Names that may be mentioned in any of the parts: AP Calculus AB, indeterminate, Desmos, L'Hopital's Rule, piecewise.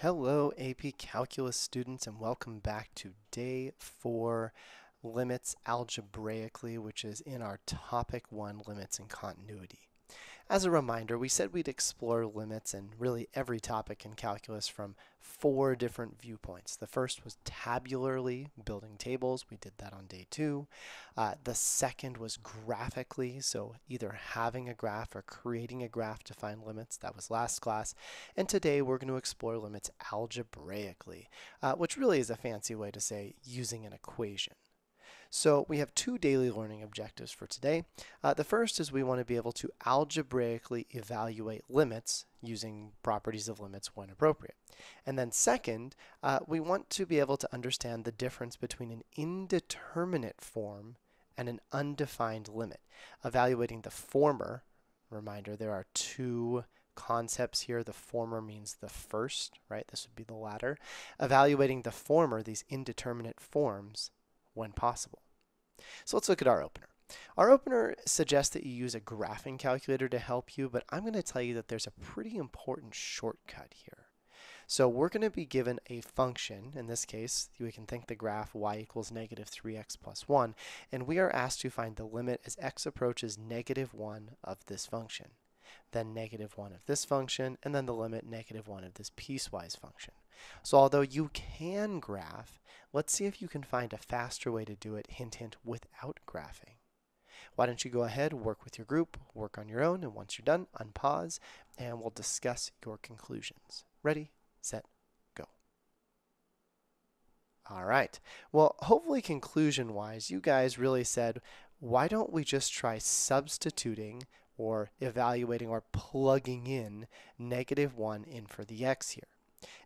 Hello AP Calculus students, and welcome back to Day 4, Limits Algebraically, which is in our Topic 1, Limits and Continuity. As a reminder, we said we'd explore limits in really every topic in calculus from 4 different viewpoints. The first was tabularly, building tables. We did that on Day 2. The second was graphically, so either having a graph or creating a graph to find limits. That was last class. And today we're going to explore limits algebraically, which really is a fancy way to say using an equation. So we have 2 daily learning objectives for today. The first is we want to be able to algebraically evaluate limits using properties of limits when appropriate. And then second, we want to be able to understand the difference between an indeterminate form and an undefined limit. Evaluating the former, reminder, there are 2 concepts here. The former means the first, right? This would be the latter. Evaluating the former, these indeterminate forms, when possible. So let's look at our opener. Our opener suggests that you use a graphing calculator to help you, but I'm going to tell you that there's a pretty important shortcut here. So we're going to be given a function. In this case, we can think the graph y = -3x + 1, and we are asked to find the limit as x approaches -1 of this function, then -1 of this function, and then the limit -1 of this piecewise function. So although you can graph, let's see if you can find a faster way to do it, hint, hint, without graphing. Why don't you go ahead, work with your group, work on your own, and once you're done, unpause, and we'll discuss your conclusions. Ready, set, go. All right. Well, hopefully conclusion-wise, you guys really said, why don't we just try substituting or evaluating or plugging in -1 in for the x here?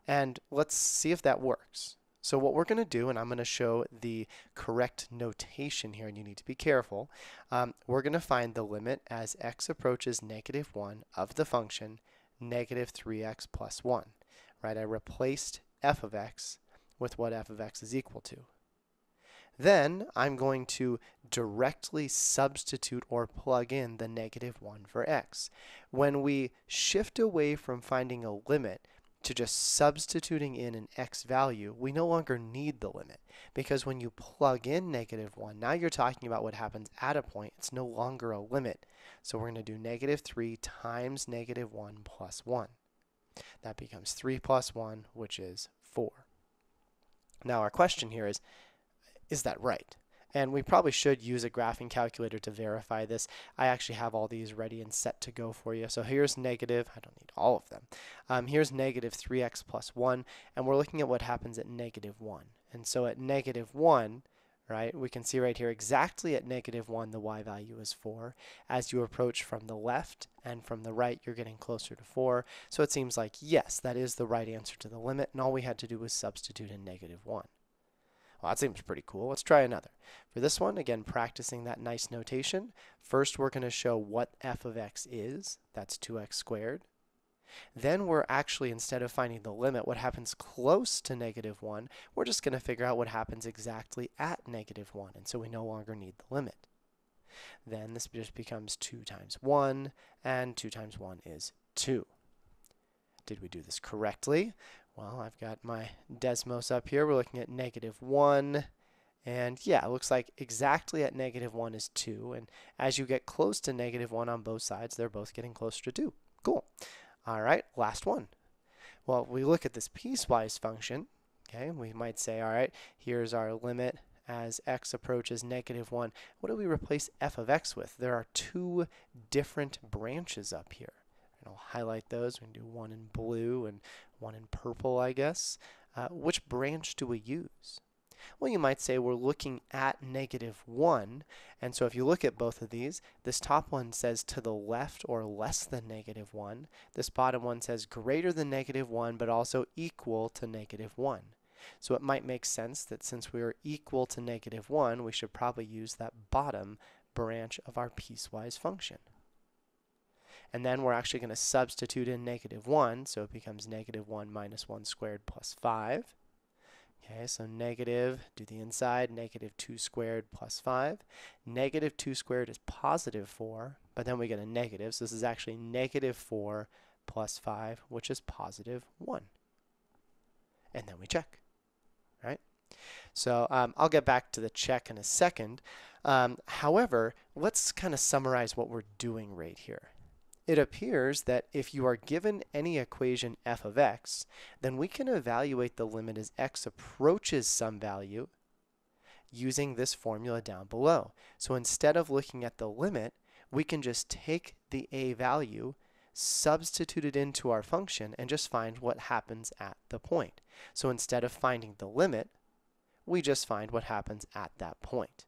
And let's see if that works. So what we're going to do, and I'm going to show the correct notation here, and you need to be careful. We're going to find the limit as x approaches -1 of the function -3x + 1. Right? I replaced f of x with what f of x is equal to. Then I'm going to directly substitute or plug in the -1 for x. When we shift away from finding a limit to just substituting in an x value, we no longer need the limit, because when you plug in -1, now you're talking about what happens at a point. It's no longer a limit. So we're going to do -3 × -1 + 1. That becomes 3 + 1, which is 4. Now our question here is that right? And we probably should use a graphing calculator to verify this. I actually have all these ready and set to go for you. So here's I don't need all of them. Here's -3x + 1, and we're looking at what happens at -1. And so at -1, right, we can see right here exactly at -1 the y value is 4. As you approach from the left and from the right, you're getting closer to 4. So it seems like, yes, that is the right answer to the limit, and all we had to do was substitute in -1. Well, that seems pretty cool. Let's try another. For this one, again, practicing that nice notation. First, we're going to show what f of x is. That's 2x squared. Then we're actually, instead of finding the limit, what happens close to -1, we're just going to figure out what happens exactly at -1, and so we no longer need the limit. Then this just becomes 2 × 1, and 2 × 1 is 2. Did we do this correctly? Well, I've got my Desmos up here. We're looking at -1. And yeah, it looks like exactly at -1 is 2. And as you get close to -1 on both sides, they're both getting closer to 2. Cool. All right, last one. Well, we look at this piecewise function. Okay, we might say, all right, here's our limit as x approaches -1. What do we replace f of x with? There are 2 different branches up here. And I'll highlight those. We can do one in blue and one in purple, I guess. Which branch do we use? Well, you might say we're looking at -1. And so if you look at both of these, this top one says to the left or less than -1. This bottom one says greater than -1, but also equal to -1. So it might make sense that since we are equal to -1, we should probably use that bottom branch of our piecewise function. And then we're actually going to substitute in -1, so it becomes -1 - 1² + 5. Okay, so do the inside, -2² + 5. -2² is +4, but then we get a negative, so this is actually -4 + 5, which is +1. and then we check, right? So I'll get back to the check in a second. However, let's kind of summarize what we're doing right here. It appears that if you are given any equation f of x, then we can evaluate the limit as x approaches some value using this formula down below. So instead of looking at the limit, we can just take the a value, substitute it into our function, and just find what happens at the point. So instead of finding the limit, we just find what happens at that point.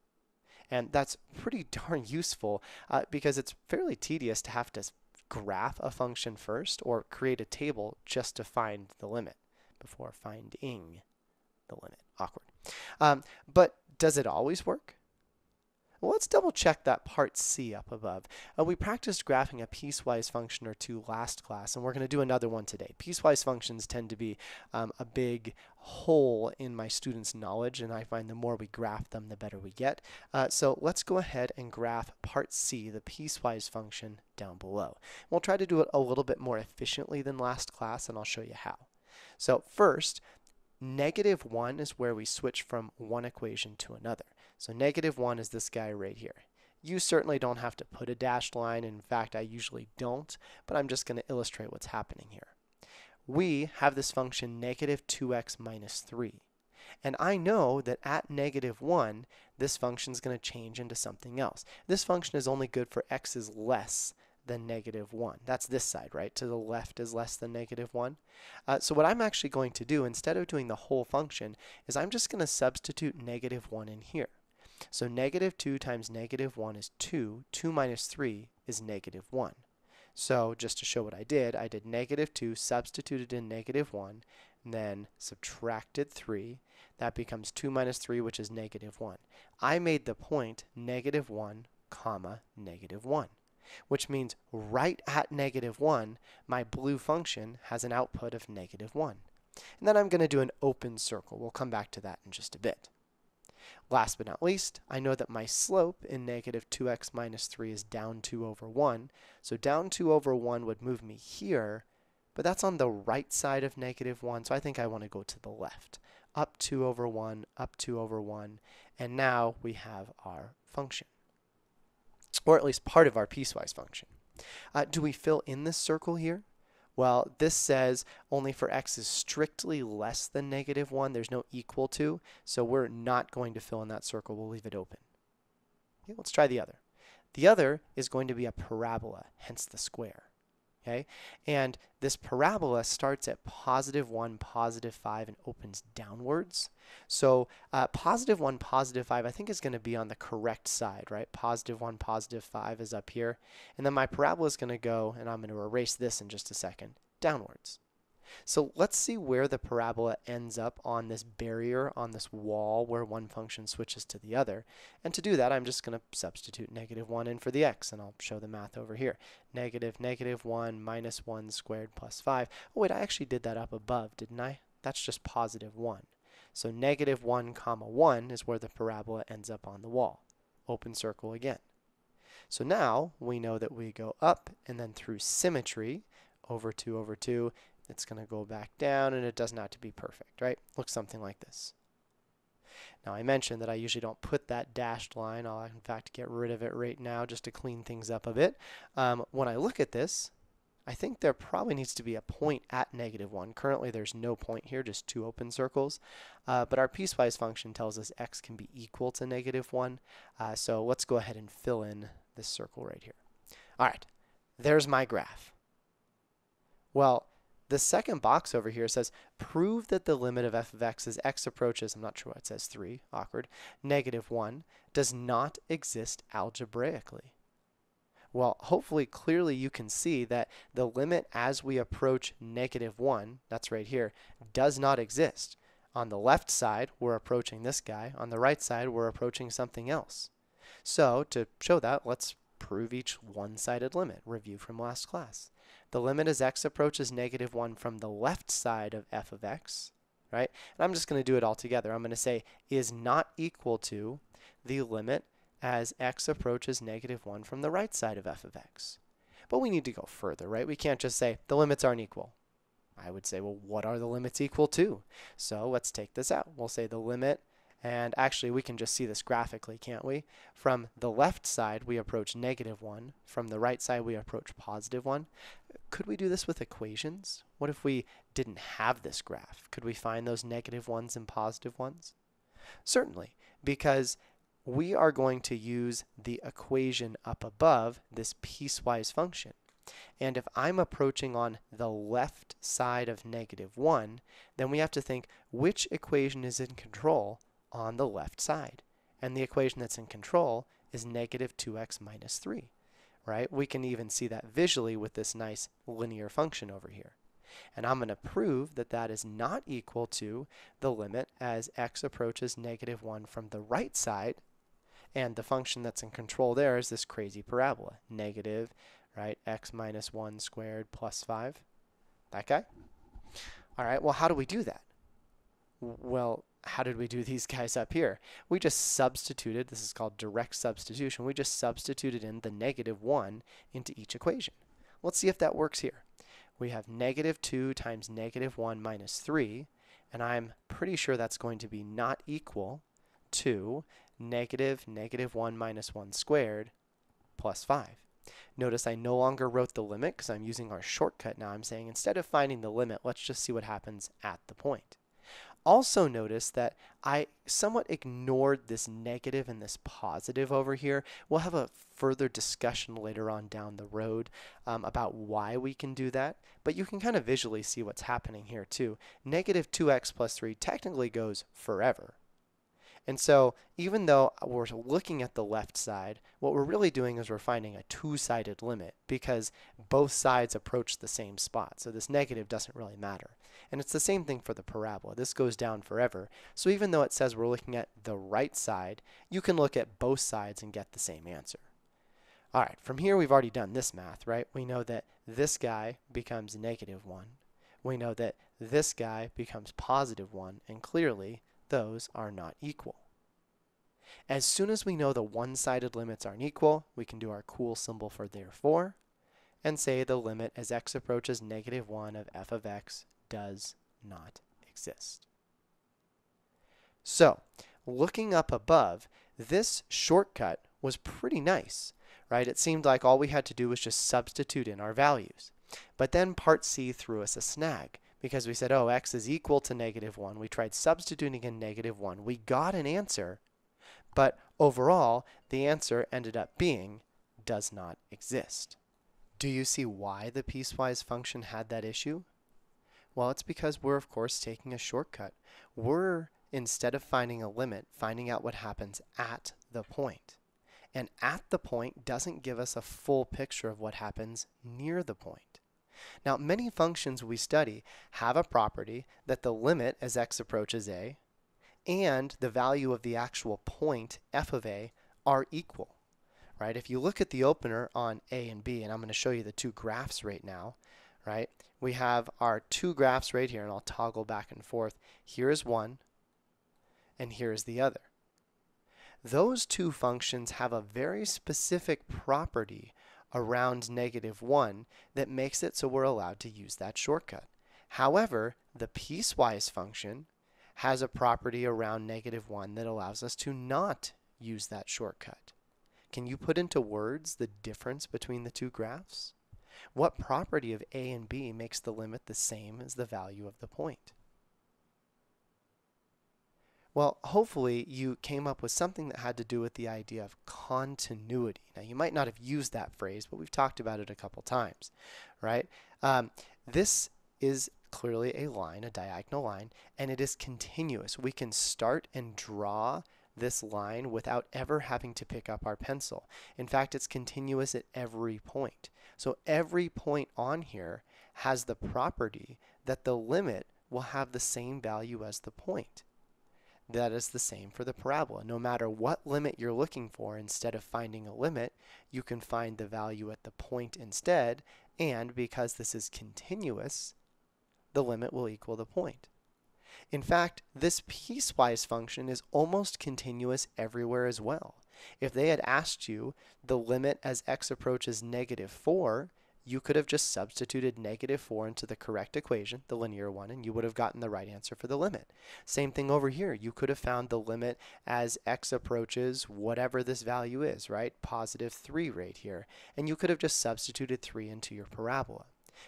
And that's pretty darn useful because it's fairly tedious to have to graph a function first or create a table just to find the limit before finding the limit. Awkward. But does it always work? Well, let's double check that part C up above. We practiced graphing a piecewise function or two last class, and we're going to do another one today. Piecewise functions tend to be a big hole in my students' knowledge, and I find the more we graph them, the better we get. So let's go ahead and graph part C, the piecewise function down below. We'll try to do it a little bit more efficiently than last class, and I'll show you how. So first, negative 1 is where we switch from one equation to another. So negative 1 is this guy right here. You certainly don't have to put a dashed line. In fact, I usually don't, but I'm just going to illustrate what's happening here. We have this function negative 2x minus 3. And I know that at negative 1, this function is going to change into something else. This function is only good for x is less than negative 1. That's this side, right? To the left is less than negative 1. So what I'm actually going to do, instead of doing the whole function, is I'm just going to substitute negative 1 in here. So negative 2 times negative 1 is 2. 2 minus 3 is negative 1. So just to show what I did negative 2, substituted in negative 1, and then subtracted 3. That becomes 2 minus 3, which is negative 1. I made the point negative 1, comma, negative 1. Which means right at negative 1, my blue function has an output of negative 1. And then I'm going to do an open circle. We'll come back to that in just a bit. Last but not least, I know that my slope in negative 2x minus 3 is down 2 over 1. So down 2 over 1 would move me here, but that's on the right side of negative 1, so I think I want to go to the left. Up 2 over 1, up 2 over 1, and now we have our function. Or at least part of our piecewise function. Do we fill in this circle here? Well, this says only for x is strictly less than negative 1. There's no equal to, so we're not going to fill in that circle. We'll leave it open. Okay, let's try the other. The other is going to be a parabola, hence the square. Okay? And this parabola starts at positive 1, positive 5, and opens downwards. So positive 1, positive 5, I think is going to be on the correct side, right? Positive 1, positive 5 is up here. And then my parabola is going to go, and I'm going to erase this in just a second, downwards. So let's see where the parabola ends up on this barrier, on this wall where one function switches to the other. And to do that, I'm just going to substitute negative 1 in for the x, and I'll show the math over here. Negative, negative 1, minus 1 squared plus 5. Oh, wait, I actually did that up above, didn't I? That's just positive 1. So negative 1, comma 1 is where the parabola ends up on the wall. Open circle again. So now we know that we go up and then through symmetry, over 2 over 2, it's going to go back down, and it doesn't have to be perfect, right? Looks something like this. Now, I mentioned that I usually don't put that dashed line. I'll, in fact, get rid of it right now just to clean things up a bit. When I look at this, I think there probably needs to be a point at negative 1. Currently, there's no point here, just two open circles. But our piecewise function tells us x can be equal to negative 1. So let's go ahead and fill in this circle right here. All right, there's my graph. Well, the second box over here says, prove that the limit of f of x as x approaches, I'm not sure why it says 3, awkward, negative 1, does not exist algebraically. Well, hopefully, clearly, you can see that the limit as we approach negative 1, that's right here, does not exist. On the left side, we're approaching this guy. On the right side, we're approaching something else. So, to show that, let's prove each one-sided limit. Review from last class. The limit as x approaches negative 1 from the left side of f of x, right? And I'm just going to do it all together. I'm going to say is not equal to the limit as x approaches negative 1 from the right side of f of x. But we need to go further, right? We can't just say the limits aren't equal. I would say, well, what are the limits equal to? So let's take this out. We'll say the limit, and actually we can just see this graphically, can't we? From the left side, we approach -1. From the right side, we approach +1. Could we do this with equations? What if we didn't have this graph? Could we find those -1s and +1s? Certainly, because we are going to use the equation up above, this piecewise function. And if I'm approaching on the left side of -1, then we have to think which equation is in control on the left side. And the equation that's in control is -2x - 3, right? We can even see that visually with this nice linear function over here. And I'm going to prove that that is not equal to the limit as x approaches -1 from the right side. And the function that's in control there is this crazy parabola, negative, right, x - 1² + 5, that guy. All right, well, how do we do that? Well, how did we do these guys up here? We just substituted, this is called direct substitution, we just substituted in the -1 into each equation. Let's see if that works here. We have -2 times -1 - 3, and I'm pretty sure that's going to be not equal to -1 - 1² + 5. Notice I no longer wrote the limit because I'm using our shortcut now. I'm saying instead of finding the limit, let's just see what happens at the point. Also notice that I somewhat ignored this negative and this positive over here. We'll have a further discussion later on down the road about why we can do that, but you can kind of visually see what's happening here too. -2x + 3 technically goes forever. And so even though we're looking at the left side, what we're really doing is we're finding a two-sided limit because both sides approach the same spot. So this negative doesn't really matter. And it's the same thing for the parabola. This goes down forever. So even though it says we're looking at the right side, you can look at both sides and get the same answer. All right, from here we've already done this math, right? We know that this guy becomes -1. We know that this guy becomes +1, and clearly those are not equal. As soon as we know the one-sided limits aren't equal, we can do our cool symbol for therefore and say the limit as x approaches -1 of f(x) does not exist. So, looking up above, this shortcut was pretty nice, right? It seemed like all we had to do was just substitute in our values. But then part C threw us a snag, because we said, oh, x is equal to -1. We tried substituting in -1. We got an answer, but overall, the answer ended up being does not exist. Do you see why the piecewise function had that issue? Well, it's because we're, of course, taking a shortcut. We're, instead of finding a limit, finding out what happens at the point. And at the point doesn't give us a full picture of what happens near the point. Now, many functions we study have a property that the limit as x approaches a and the value of the actual point f(a) are equal, right? If you look at the opener on a and b, and I'm going to show you the two graphs right now, right? We have our two graphs right here, and I'll toggle back and forth. Here is one, and here is the other. Those two functions have a very specific property around -1 that makes it so we're allowed to use that shortcut. However, the piecewise function has a property around -1 that allows us to not use that shortcut. Can you put into words the difference between the two graphs? What property of a and b makes the limit the same as the value of the point? Well, hopefully you came up with something that had to do with the idea of continuity. Now, you might not have used that phrase, but we've talked about it a couple times, right? This is clearly a line, a diagonal line, and it is continuous. We can start and draw this line without ever having to pick up our pencil. In fact, it's continuous at every point. So every point on here has the property that the limit will have the same value as the point. That is the same for the parabola. No matter what limit you're looking for, instead of finding a limit, you can find the value at the point instead, and because this is continuous, the limit will equal the point. In fact, this piecewise function is almost continuous everywhere as well. If they had asked you the limit as x approaches -4, you could have just substituted -4 into the correct equation, the linear one, and you would have gotten the right answer for the limit. Same thing over here. You could have found the limit as x approaches whatever this value is, right? Positive 3 right here. And you could have just substituted 3 into your parabola.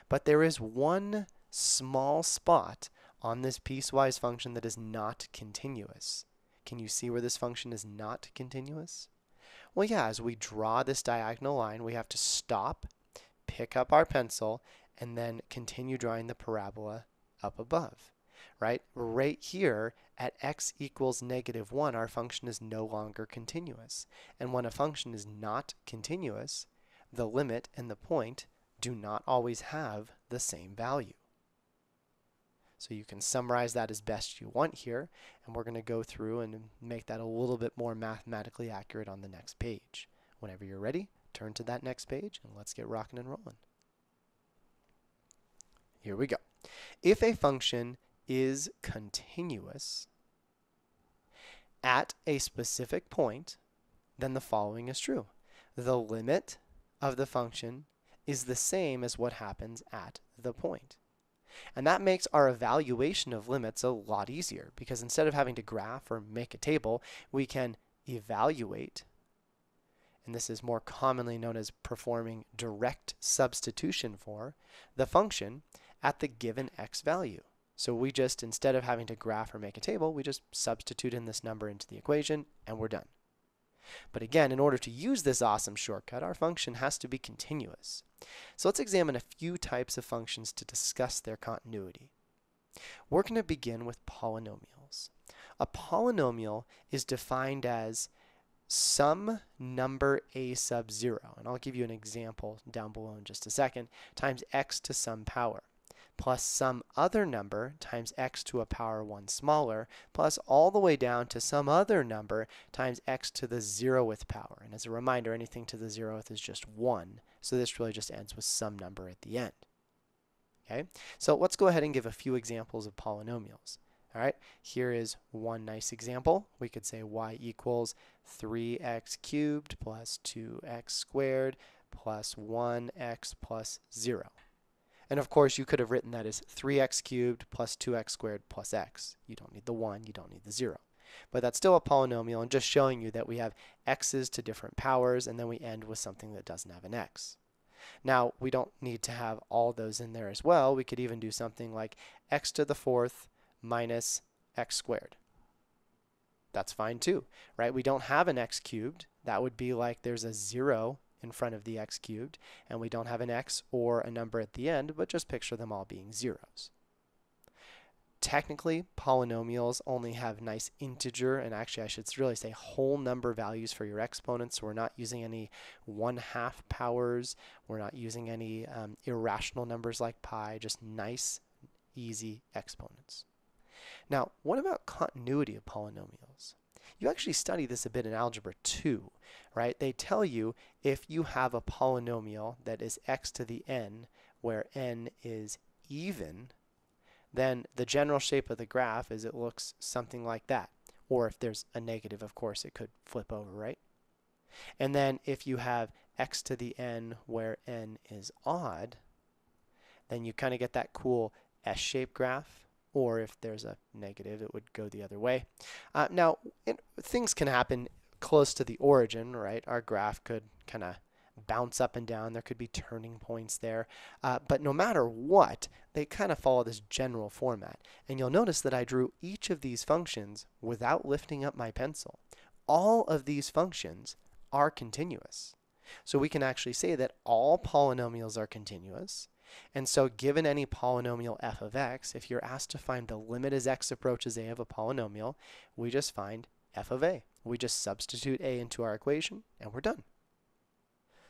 But there is one small spot on this piecewise function that is not continuous. Can you see where this function is not continuous? Well, yeah, as we draw this diagonal line, we have to stop, pick up our pencil, and then continue drawing the parabola up above, right? Right here at x equals -1, our function is no longer continuous. And when a function is not continuous, the limit and the point do not always have the same value. So you can summarize that as best you want here, and we're going to go through and make that a little bit more mathematically accurate on the next page. Whenever you're ready, turn to that next page, and let's get rocking and rolling. Here we go. If a function is continuous at a specific point, then the following is true. The limit of the function is the same as what happens at the point. And that makes our evaluation of limits a lot easier, because instead of having to graph or make a table, we can evaluate, and this is more commonly known as performing direct substitution for the function at the given x value. So we just, instead of having to graph or make a table, we just substitute in this number into the equation, and we're done. But again, in order to use this awesome shortcut, our function has to be continuous. So let's examine a few types of functions to discuss their continuity. We're going to begin with polynomials. A polynomial is defined as some number a sub 0, and I'll give you an example down below in just a second, times x to some power, plus some other number times x to a power 1 smaller, plus all the way down to some other number times x to the 0th power. And as a reminder, anything to the 0th is just 1, so this really just ends with some number at the end. Okay, so let's go ahead and give a few examples of polynomials. All right, here is one nice example. We could say y equals 3x cubed plus 2x squared plus 1x plus 0. And of course, you could have written that as 3x cubed plus 2x squared plus x. You don't need the 1, you don't need the 0. But that's still a polynomial, and just showing you that we have x's to different powers, and then we end with something that doesn't have an x. Now, we don't need to have all those in there as well. We could even do something like x to the 4th minus x squared. That's fine too, right? We don't have an x cubed. That would be like there's a 0 in front of the x cubed, and we don't have an x or a number at the end, but just picture them all being zeros. Technically, polynomials only have nice integer, and actually I should really say whole number values for your exponents, so we're not using any 1/2 powers, we're not using any irrational numbers like pi, just nice, easy exponents. Now, what about continuity of polynomials? You actually study this a bit in Algebra 2, right? They tell you if you have a polynomial that is x to the n, where n is even, then the general shape of the graph is it looks something like that. Or if there's a negative, of course, it could flip over, right? And then if you have x to the n, where n is odd, then you kind of get that cool S-shaped graph. Or if there's a negative, it would go the other way. Now, things can happen close to the origin, right? Our graph could kind of bounce up and down. There could be turning points there. But no matter what, they kind of follow this general format. And you'll notice that I drew each of these functions without lifting up my pencil. All of these functions are continuous. So we can actually say that all polynomials are continuous. And so given any polynomial f of x, if you're asked to find the limit as x approaches a of a polynomial, we just find f of a. We just substitute a into our equation, and we're done.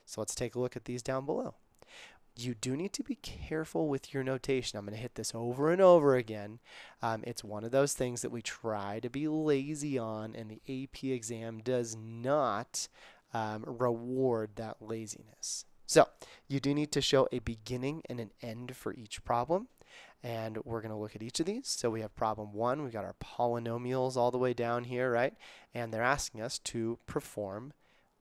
So let's take a look at these down below. You do need to be careful with your notation. I'm going to hit this over and over again. It's one of those things that we try to be lazy on, and the AP exam does not reward that laziness. So you do need to show a beginning and an end for each problem, and we're going to look at each of these. So we have problem 1, we've got our polynomials all the way down here, right? And they're asking us to perform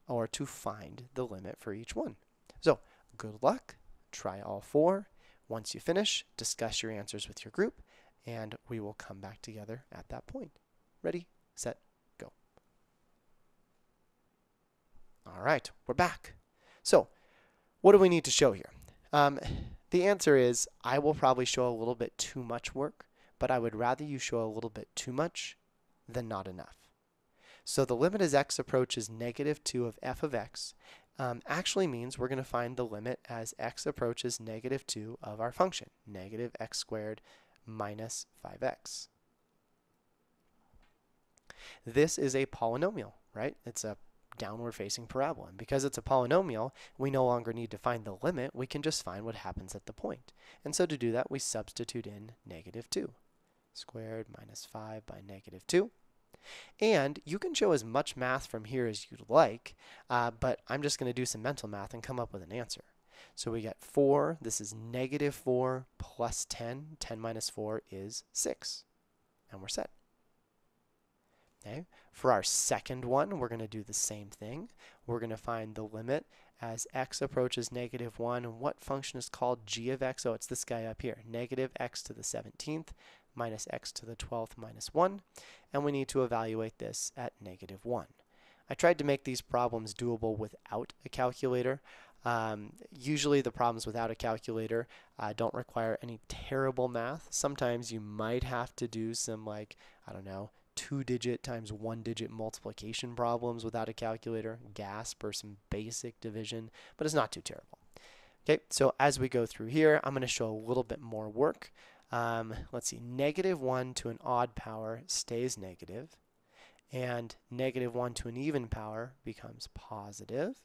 or to find the limit for each one. So good luck, try all four. Once you finish, discuss your answers with your group, and we will come back together at that point. Ready, set, go. All right, we're back. So what do we need to show here? The answer is I will probably show a little bit too much work, but I would rather you show a little bit too much than not enough. So the limit as x approaches -2 of f of x actually means we're going to find the limit as x approaches -2 of our function, -x² minus 5x. This is a polynomial, right? It's a downward facing parabola. And because it's a polynomial, we no longer need to find the limit. We can just find what happens at the point. And so to do that, we substitute in -2. Squared minus 5 by -2. And you can show as much math from here as you'd like, but I'm just going to do some mental math and come up with an answer. So we get 4. This is -4 plus 10. 10 minus 4 is 6. And we're set. Okay. For our second one, we're going to do the same thing. We're going to find the limit as x approaches -1. What function is called g of x? Oh, it's this guy up here. -x⁴ minus x12 minus 1. And we need to evaluate this at -1. I tried to make these problems doable without a calculator. Usually the problems without a calculator don't require any terrible math. Sometimes you might have to do some, like, I don't know, 2-digit times 1-digit multiplication problems without a calculator, gasp, or some basic division, but it's not too terrible. Okay, so as we go through here, I'm going to show a little bit more work. Let's see, -1 to an odd power stays negative, and -1 to an even power becomes positive.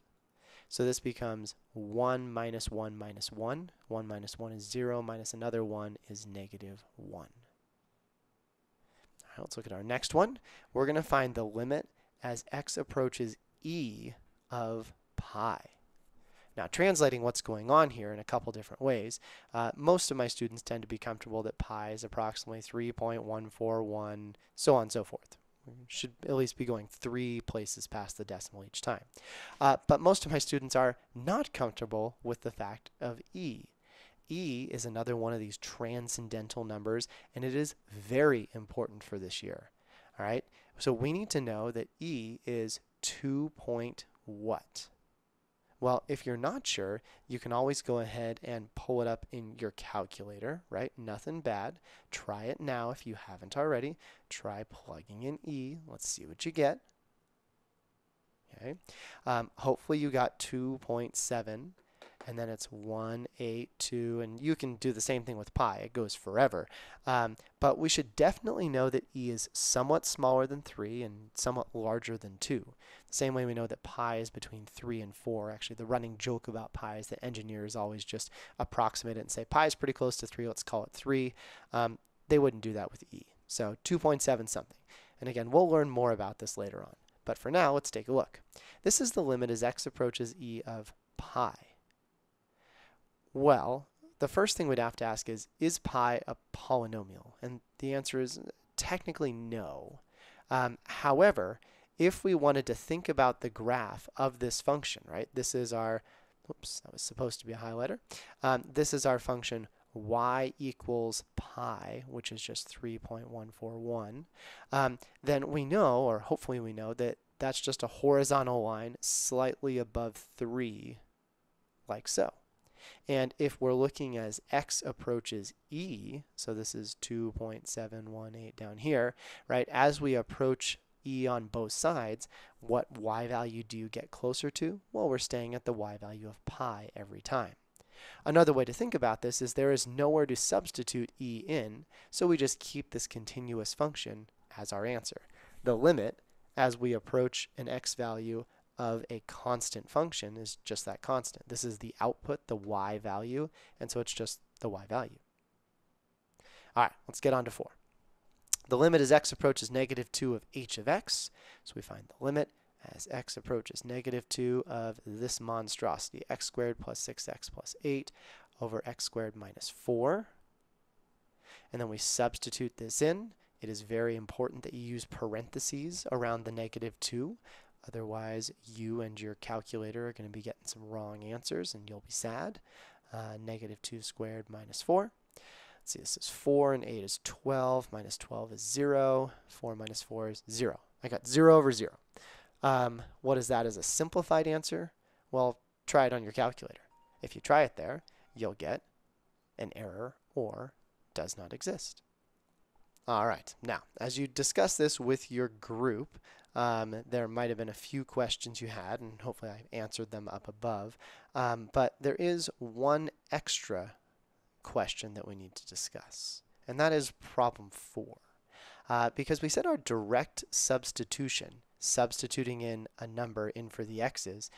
So this becomes 1 minus 1 minus 1. 1 minus 1 is 0, minus another 1 is -1. Let's look at our next one. We're going to find the limit as x approaches e of pi. Now, translating what's going on here in a couple different ways, most of my students tend to be comfortable that pi is approximately 3.141, so on and so forth. We should at least be going 3 places past the decimal each time. But most of my students are not comfortable with the fact of e. E is another one of these transcendental numbers, and it is very important for this year. All right, so we need to know that e is 2 point what? Well, if you're not sure, you can always go ahead and pull it up in your calculator, right? Nothing bad. Try it now if you haven't already. Try plugging in e. Let's see what you get. Okay, hopefully you got 2.7. And then it's 1, 8, 2, and you can do the same thing with pi. It goes forever. But we should definitely know that e is somewhat smaller than 3 and somewhat larger than 2. The same way we know that pi is between 3 and 4. Actually, the running joke about pi is that engineers always just approximate it and say pi is pretty close to 3. Let's call it 3. They wouldn't do that with e. So 2.7 something. And again, we'll learn more about this later on. But for now, let's take a look. This is the limit as x approaches e of pi. Well, the first thing we'd have to ask is pi a polynomial? And the answer is technically no. However, if we wanted to think about the graph of this function, right? This is our, oops, that was supposed to be a highlighter. This is our function y = pi, which is just 3.141. Then we know, or hopefully we know, that that's just a horizontal line slightly above 3, like so. And if we're looking as x approaches e, so this is 2.718 down here, right? As we approach e on both sides, what y value do you get closer to? Well, we're staying at the y value of pi every time. Another way to think about this is there is nowhere to substitute e in, so we just keep this continuous function as our answer. The limit as we approach an x value of a constant function is just that constant. This is the output, the y value, and so it's just the y value. All right, let's get on to 4. The limit as x approaches -2 of h of x. So we find the limit as x approaches -2 of this monstrosity, x² + 6x + 8 over x² minus 4. And then we substitute this in. It is very important that you use parentheses around the -2. Otherwise, you and your calculator are going to be getting some wrong answers, and you'll be sad. negative 2 squared minus 4. Let's see, this is 4 and 8 is 12, minus 12 is 0, 4 minus 4 is 0. I got 0 over 0. What is that as a simplified answer? Well, try it on your calculator. If you try it there, you'll get an error or does not exist. All right, now, as you discuss this with your group, there might have been a few questions you had, and hopefully I answered them up above, but there is one extra question that we need to discuss, and that is problem 4. Because we said our direct substitution, substituting in a number in for the x's,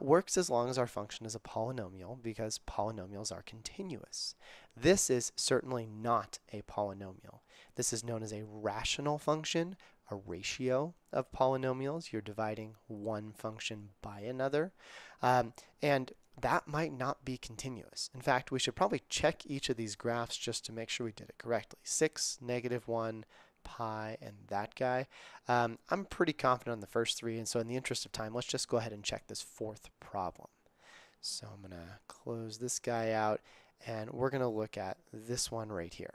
works as long as our function is a polynomial, because polynomials are continuous. This is certainly not a polynomial. This is known as a rational function, a ratio of polynomials. You're dividing one function by another, and that might not be continuous. In fact, we should probably check each of these graphs just to make sure we did it correctly. 6, negative 1, pi, and that guy. I'm pretty confident on the first three, and so in the interest of time, let's just go ahead and check this fourth problem. So I'm going to close this guy out, and we're going to look at this one right here.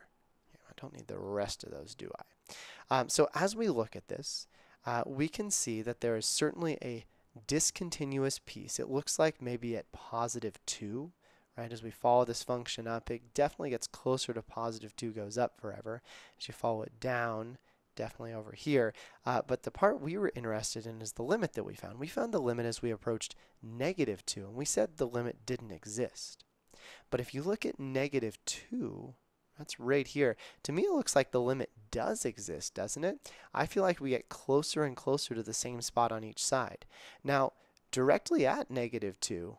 I don't need the rest of those, do I? So as we look at this, we can see that there is certainly a discontinuous piece. It looks like maybe at positive 2, right? As we follow this function up, it definitely gets closer to positive 2, goes up forever. As you follow it down, definitely over here. But the part we were interested in is the limit that we found. We found the limit as we approached negative 2, and we said the limit didn't exist. But if you look at negative 2, that's right here. To me, it looks like the limit does exist, doesn't it? I feel like we get closer and closer to the same spot on each side. Now, directly at negative 2,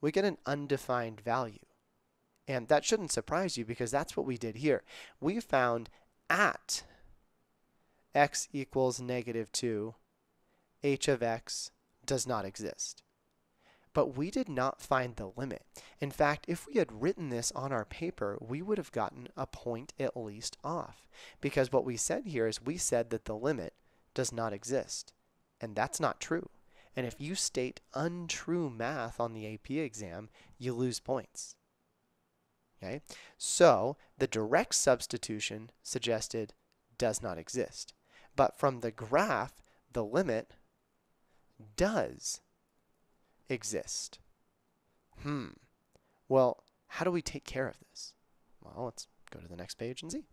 we get an undefined value. And that shouldn't surprise you, because that's what we did here. We found at x equals negative 2, h of x does not exist. But we did not find the limit. In fact, if we had written this on our paper, we would have gotten a point at least off. Because what we said here is we said that the limit does not exist. And that's not true. And if you state untrue math on the AP exam, you lose points. Okay? So the direct substitution suggested does not exist. But from the graph, the limit does exist. Well, how do we take care of this? Well, let's go to the next page and see.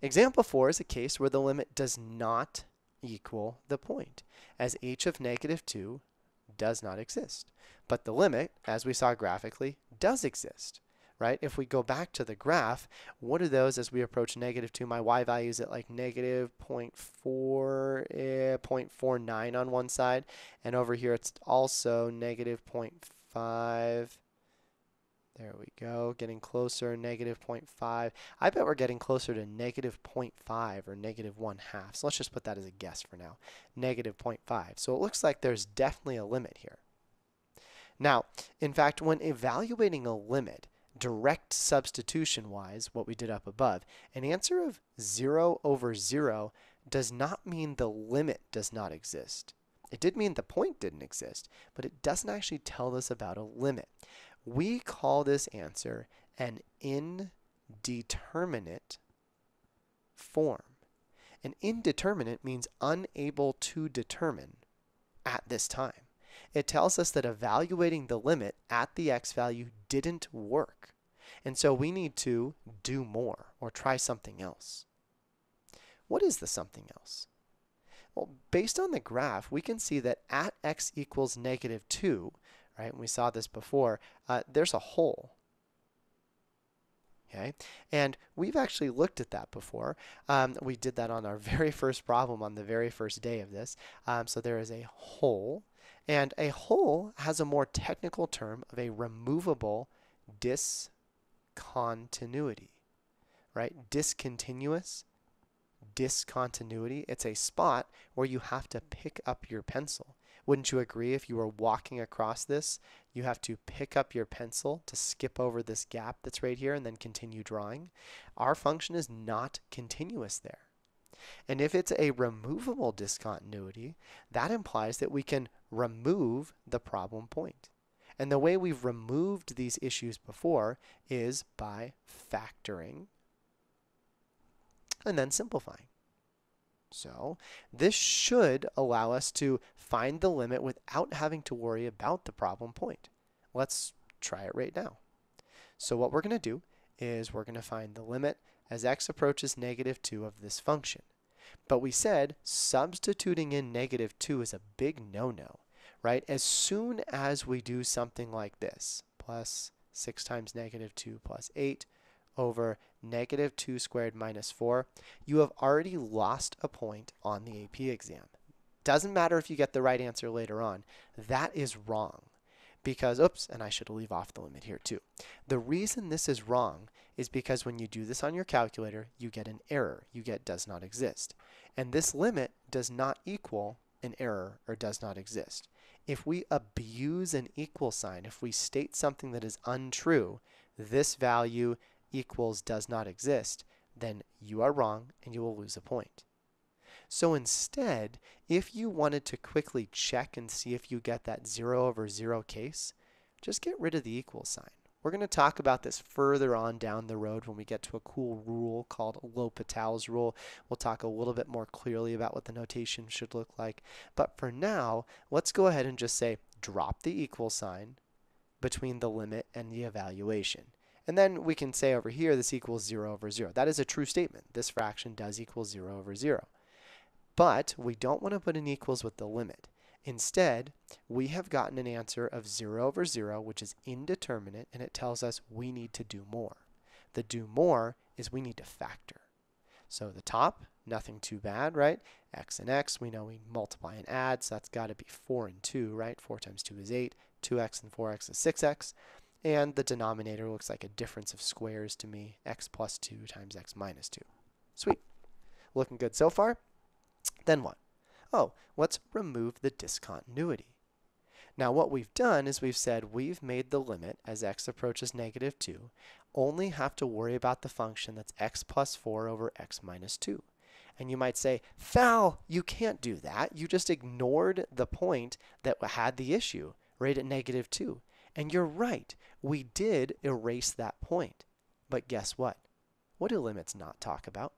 Example 4 is a case where the limit does not equal the point, as h of negative 2 does not exist. But the limit, as we saw graphically, does exist, right? If we go back to the graph, what are those as we approach negative 2? My y value is at like negative 0.49 on one side, and over here it's also negative 0.5. There we go, getting closer, negative 0.5. I bet we're getting closer to negative 0.5 or negative 1/2. So let's just put that as a guess for now, negative 0.5. So it looks like there's definitely a limit here. Now, in fact, when evaluating a limit, direct substitution-wise, what we did up above, an answer of 0 over 0 does not mean the limit does not exist. It did mean the point didn't exist, but it doesn't actually tell us about a limit. We call this answer an indeterminate form. An indeterminate means unable to determine at this time. It tells us that evaluating the limit at the x value didn't work. And so we need to do more or try something else. What is the something else? Well, based on the graph, we can see that at x equals negative 2, right, and we saw this before, there's a hole. Okay? And we've actually looked at that before. We did that on our very first problem on the very first day of this. So there is a hole. And a hole has a more technical term of a removable discontinuity, right? Discontinuous discontinuity. It's a spot where you have to pick up your pencil. Wouldn't you agree if you were walking across this, you have to pick up your pencil to skip over this gap that's right here and then continue drawing? Our function is not continuous there. And if it's a removable discontinuity, that implies that we can remove the problem point. And the way we've removed these issues before is by factoring and then simplifying. So this should allow us to find the limit without having to worry about the problem point. Let's try it right now. So what we're going to do is we're going to find the limit as x approaches -2 of this function. But we said substituting in -2 is a big no-no, right? As soon as we do something like this, plus 6 times -2 plus 8 over -2 squared minus 4, you have already lost a point on the AP exam. Doesn't matter if you get the right answer later on. That is wrong. Because, oops, and I should leave off the limit here too. The reason this is wrong is because when you do this on your calculator, you get an error. You get does not exist. And this limit does not equal an error or does not exist. If we abuse an equal sign, if we state something that is untrue, this value equals does not exist, then you are wrong and you will lose a point. So instead, if you wanted to quickly check and see if you get that 0/0 case, just get rid of the equal sign. We're going to talk about this further on down the road when we get to a cool rule called L'Hopital's Rule. We'll talk a little bit more clearly about what the notation should look like. But for now, let's go ahead and just say drop the equal sign between the limit and the evaluation. And then we can say over here this equals 0/0. That is a true statement. This fraction does equal 0/0. But we don't want to put in equals with the limit. Instead, we have gotten an answer of 0/0, which is indeterminate, and it tells us we need to do more. The do more is we need to factor. So the top, nothing too bad, right? X and x, we know we multiply and add, so that's got to be 4 and 2, right? 4 times 2 is 8, 2x and 4x is 6x. And the denominator looks like a difference of squares to me, x plus 2 times x minus 2. Sweet. Looking good so far. Then what? Oh, let's remove the discontinuity. Now what we've done is we've said we've made the limit as x approaches -2, only have to worry about the function that's x plus 4 over x minus 2. And you might say, foul, you can't do that. You just ignored the point that had the issue right at -2. And you're right, we did erase that point. But guess what? What do limits not talk about?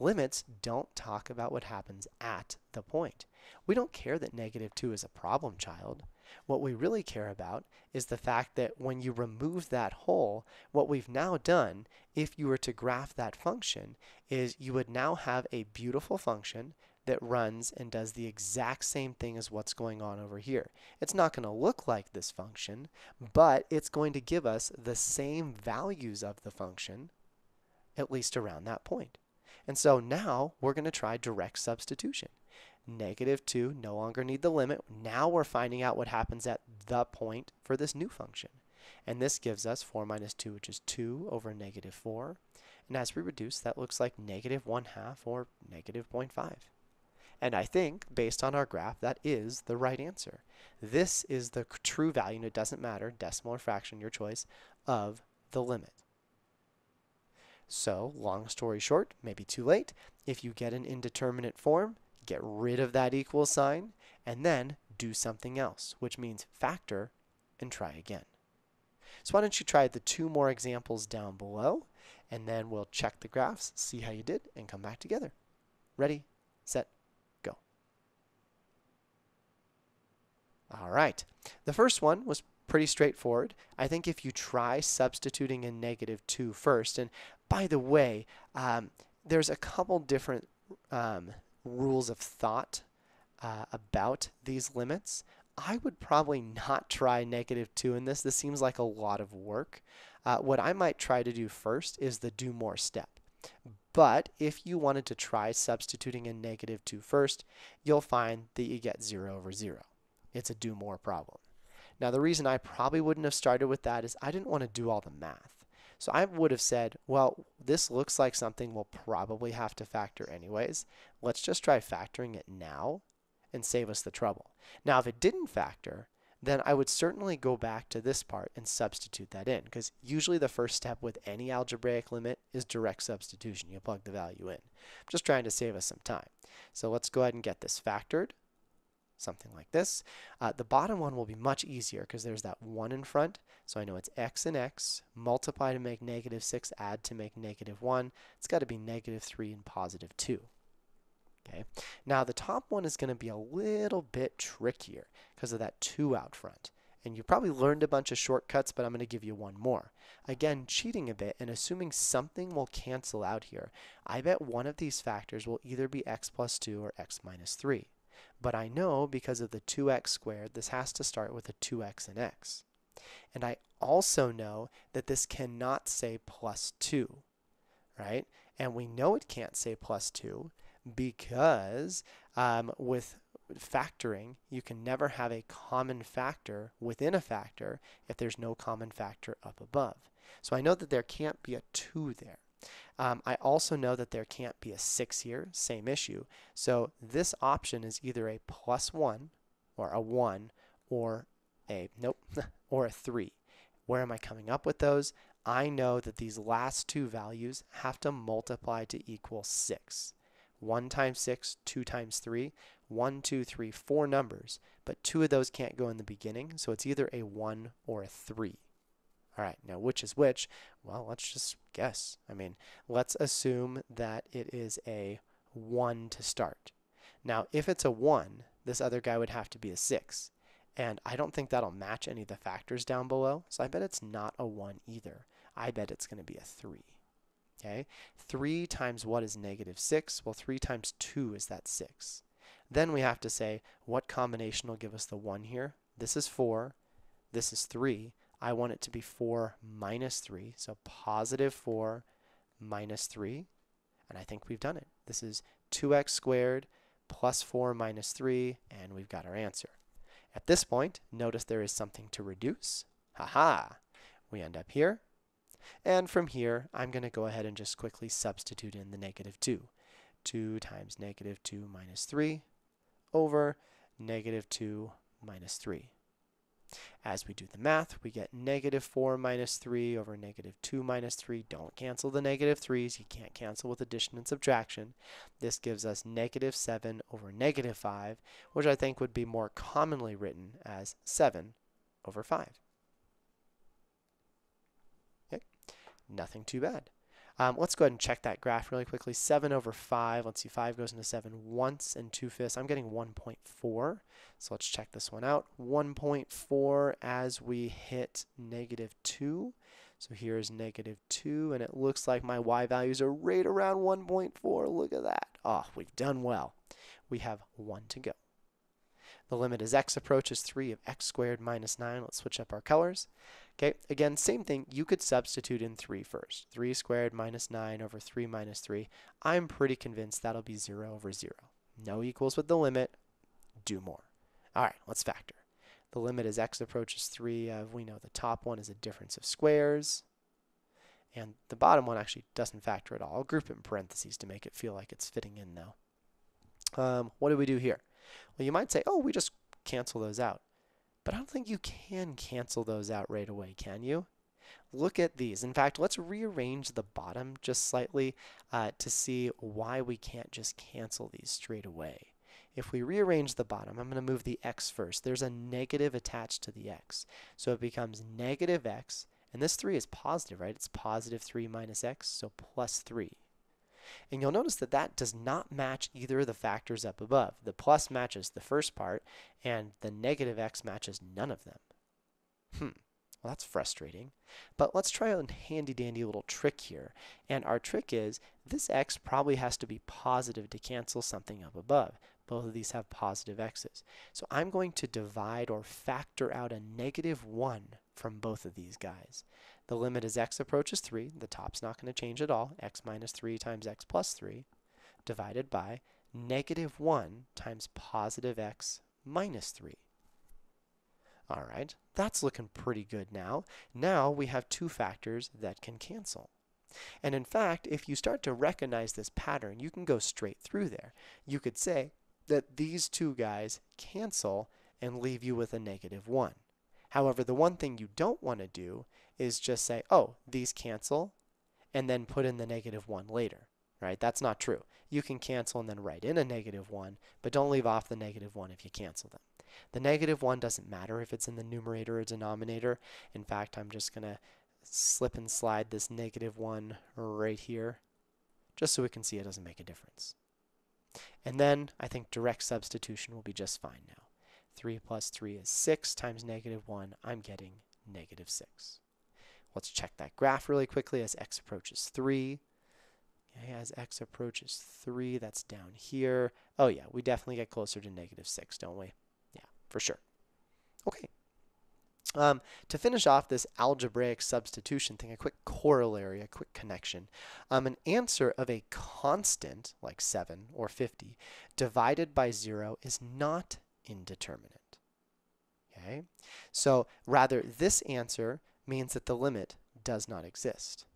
Limits don't talk about what happens at the point. We don't care that -2 is a problem child. What we really care about is the fact that when you remove that whole, what we've now done, if you were to graph that function, is you would now have a beautiful function that runs and does the exact same thing as what's going on over here. It's not going to look like this function, but it's going to give us the same values of the function, at least around that point. And so now we're going to try direct substitution. -2, no longer need the limit. Now we're finding out what happens at the point for this new function. And this gives us 4 minus 2, which is 2 over -4. And as we reduce, that looks like -1/2 or -0.5. And I think, based on our graph, that is the right answer. This is the true value, and it doesn't matter, decimal or fraction, your choice, of the limit. So, long story short, maybe too late, if you get an indeterminate form, get rid of that equal sign, and then do something else, which means factor and try again. So why don't you try the 2 more examples down below, and then we'll check the graphs, see how you did, and come back together. Ready, set, go. All right, the first one was pretty straightforward. I think if you try substituting in -2 first, and by the way, there's a couple different rules of thought about these limits. I would probably not try -2 in this. This seems like a lot of work. What I might try to do first is the do more step. But if you wanted to try substituting in -2 first, you'll find that you get 0/0. It's a do more problem. Now, the reason I probably wouldn't have started with that is I didn't want to do all the math. So I would have said, well, this looks like something we'll probably have to factor anyways. Let's just try factoring it now and save us the trouble. Now, if it didn't factor, then I would certainly go back to this part and substitute that in, because usually the first step with any algebraic limit is direct substitution. You plug the value in. I'm just trying to save us some time. So let's go ahead and get this factored. something like this. The bottom one will be much easier because there's that 1 in front. So I know it's x and x, multiply to make negative 6, add to make negative 1. It's got to be negative 3 and positive 2. Okay. Now the top one is going to be a little bit trickier because of that 2 out front. And you probably learned a bunch of shortcuts, but I'm going to give you one more. Again, cheating a bit and assuming something will cancel out here. I bet one of these factors will either be x plus 2 or x minus 3. But I know because of the 2x squared, this has to start with a 2x and x. And I also know that this cannot say plus 2, right? And we know it can't say plus 2 because with factoring, you can never have a common factor within a factor if there's no common factor up above. So I know that there can't be a 2 there. I also know that there can't be a 6 here, same issue. So this option is either a plus 1 or a 1 or a, nope, or a 3. Where am I coming up with those? I know that these last two values have to multiply to equal 6. 1 times 6, 2 times 3, 1, 2, 3, 4 numbers, but 2 of those can't go in the beginning, so it's either a 1 or a 3. All right, now which is which? Well, let's just guess. I mean, let's assume that it is a 1 to start. Now, if it's a 1, this other guy would have to be a 6, and I don't think that'll match any of the factors down below, so I bet it's not a 1 either. I bet it's going to be a 3. Okay, 3 times what is negative 6? Well, 3 times 2 is that 6. Then we have to say, what combination will give us the 1 here? This is 4, this is 3. I want it to be 4 minus 3, so positive 4 minus 3. And I think we've done it. This is 2x squared plus 4 minus 3, and we've got our answer. At this point, notice there is something to reduce. Haha! We end up here. And from here, I'm going to go ahead and just quickly substitute in the negative 2. 2 times negative 2 minus 3 over negative 2 minus 3. As we do the math, we get negative 4 minus 3 over negative 2 minus 3. Don't cancel the negative 3s. You can't cancel with addition and subtraction. This gives us negative 7 over negative 5, which I think would be more commonly written as 7 over 5. Nothing too bad. Let's go ahead and check that graph really quickly. 7 over 5. Let's see, 5 goes into 7 once and 2/5. I'm getting 1.4. So let's check this one out. 1.4 as we hit negative 2. So here's negative 2, and it looks like my y values are right around 1.4. Look at that. Oh, we've done well. We have 1 to go. The limit as x approaches 3 of x squared minus 9. Let's switch up our colors. Okay, again, same thing. You could substitute in 3 first. 3 squared minus 9 over 3 minus 3. I'm pretty convinced that'll be 0 over 0. No equals with the limit. Do more. All right, let's factor. The limit as x approaches 3 of, we know the top one is a difference of squares. And the bottom one actually doesn't factor at all. I'll group it in parentheses to make it feel like it's fitting in, though. What do we do here? Well, you might say, oh, we just cancel those out. But I don't think you can cancel those out right away, can you? Look at these. In fact, let's rearrange the bottom just slightly to see why we can't just cancel these straight away. If we rearrange the bottom, I'm going to move the x first. There's a negative attached to the x. So it becomes negative x, and this 3 is positive, right? It's positive 3 minus x, so plus 3. And you'll notice that that does not match either of the factors up above. The plus matches the first part, and the negative x matches none of them. Well, that's frustrating. But let's try a handy-dandy little trick here. And our trick is this x probably has to be positive to cancel something up above. Both of these have positive x's. So I'm going to divide or factor out a negative 1 from both of these guys. The limit as x approaches 3, the top's not going to change at all, x minus 3 times x plus 3, divided by negative 1 times positive x minus 3. All right, that's looking pretty good now. Now we have two factors that can cancel. And in fact, if you start to recognize this pattern, you can go straight through there. You could say that these two guys cancel and leave you with a negative 1. However, the one thing you don't want to do is just say, oh, these cancel, and then put in the negative 1 later, right? That's not true. You can cancel and then write in a negative 1, but don't leave off the negative 1 if you cancel them. The negative 1 doesn't matter if it's in the numerator or denominator. In fact, I'm just going to slip and slide this negative 1 right here, just so we can see it doesn't make a difference. And then I think direct substitution will be just fine now. 3 plus 3 is 6 times negative 1. I'm getting negative 6. Let's check that graph really quickly as x approaches 3. As x approaches 3, that's down here. Oh yeah, we definitely get closer to negative 6, don't we? Yeah, for sure. Okay. To finish off this algebraic substitution thing, a quick corollary, a quick connection. An answer of a constant, like 7 or 50, divided by 0 is not indeterminate. Okay? So rather, this answer means that the limit does not exist.